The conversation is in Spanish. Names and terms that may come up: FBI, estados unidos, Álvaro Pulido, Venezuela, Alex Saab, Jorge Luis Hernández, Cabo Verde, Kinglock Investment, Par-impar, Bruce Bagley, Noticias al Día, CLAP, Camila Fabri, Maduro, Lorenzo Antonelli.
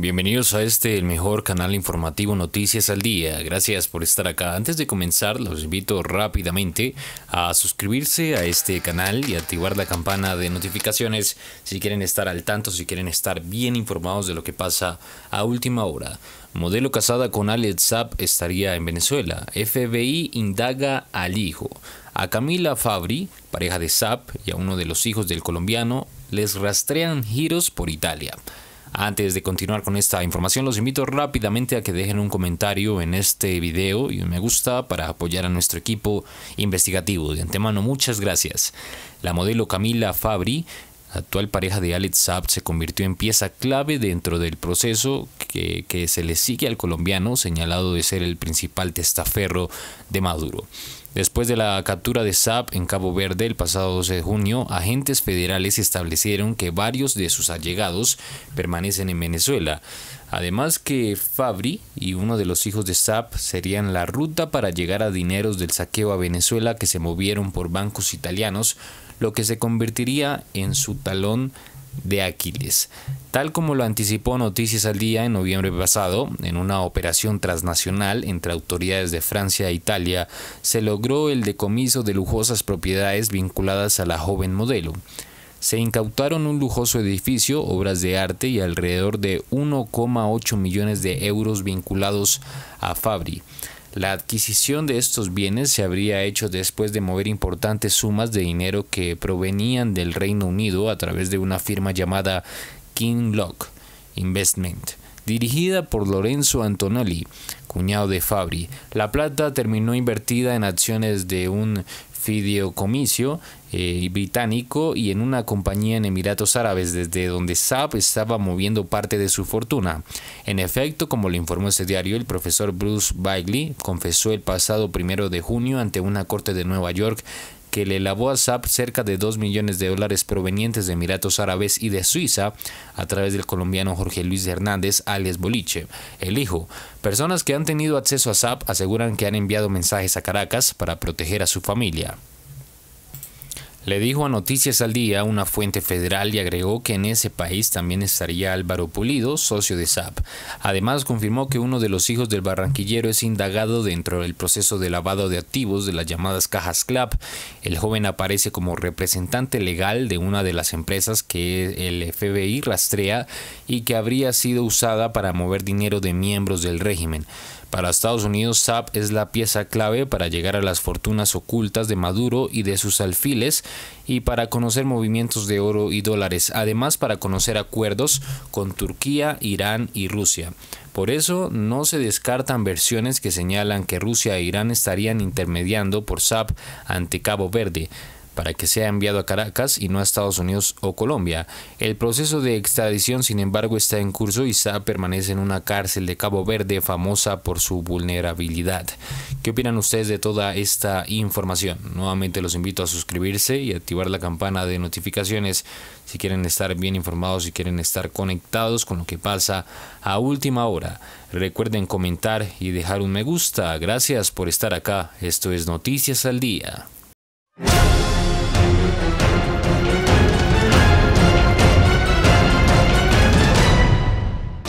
Bienvenidos a el mejor canal informativo Noticias al Día. Gracias por estar acá. Antes de comenzar, los invito rápidamente a suscribirse a este canal y activar la campana de notificaciones si quieren estar al tanto, si quieren estar bien informados de lo que pasa a última hora. Modelo casada con Alex Saab estaría en Venezuela. FBI indaga al hijo. A Camila Fabri, pareja de Saab, y a uno de los hijos del colombiano les rastrean giros por Italia. Antes de continuar con esta información, los invito rápidamente a que dejen un comentario en este video y un me gusta para apoyar a nuestro equipo investigativo. De antemano, muchas gracias. La modelo Camila Fabri, actual pareja de Alex Saab, se convirtió en pieza clave dentro del proceso que se le sigue al colombiano, señalado de ser el principal testaferro de Maduro. Después de la captura de Saab en Cabo Verde el pasado 12 de junio, agentes federales establecieron que varios de sus allegados permanecen en Venezuela. Además que Fabri y uno de los hijos de Saab serían la ruta para llegar a dineros del saqueo a Venezuela que se movieron por bancos italianos, lo que se convertiría en su talón de Aquiles. Tal como lo anticipó Noticias al Día en noviembre pasado, en una operación transnacional entre autoridades de Francia e Italia, se logró el decomiso de lujosas propiedades vinculadas a la joven modelo. Se incautaron un lujoso edificio, obras de arte y alrededor de 1,8 millones de euros vinculados a Fabri. La adquisición de estos bienes se habría hecho después de mover importantes sumas de dinero que provenían del Reino Unido a través de una firma llamada Kinglock Investment, dirigida por Lorenzo Antonelli, cuñado de Fabri. La plata terminó invertida en acciones de un fideicomiso británico y en una compañía en Emiratos Árabes, desde donde Saab estaba moviendo parte de su fortuna. En efecto, como lo informó este diario, el profesor Bruce Bagley confesó el pasado 1 de junio ante una corte de Nueva York que le lavó a Saab cerca de 2 millones de dólares provenientes de Emiratos Árabes y de Suiza a través del colombiano Jorge Luis Hernández, alias Boliche, el hijo. Personas que han tenido acceso a Saab aseguran que han enviado mensajes a Caracas para proteger a su familia. Le dijo a Noticias al Día una fuente federal y agregó que en ese país también estaría Álvaro Pulido, socio de Saab. Además, confirmó que uno de los hijos del barranquillero es indagado dentro del proceso de lavado de activos de las llamadas cajas CLAP. El joven aparece como representante legal de una de las empresas que el FBI rastrea y que habría sido usada para mover dinero de miembros del régimen. Para Estados Unidos, Saab es la pieza clave para llegar a las fortunas ocultas de Maduro y de sus alfiles y para conocer movimientos de oro y dólares, además para conocer acuerdos con Turquía, Irán y Rusia. Por eso no se descartan versiones que señalan que Rusia e Irán estarían intermediando por Saab ante Cabo Verde, para que sea enviado a Caracas y no a Estados Unidos o Colombia. El proceso de extradición, sin embargo, está en curso y Saab permanece en una cárcel de Cabo Verde famosa por su vulnerabilidad. ¿Qué opinan ustedes de toda esta información? Nuevamente los invito a suscribirse y activar la campana de notificaciones si quieren estar bien informados, si quieren estar conectados con lo que pasa a última hora. Recuerden comentar y dejar un me gusta. Gracias por estar acá. Esto es Noticias al Día.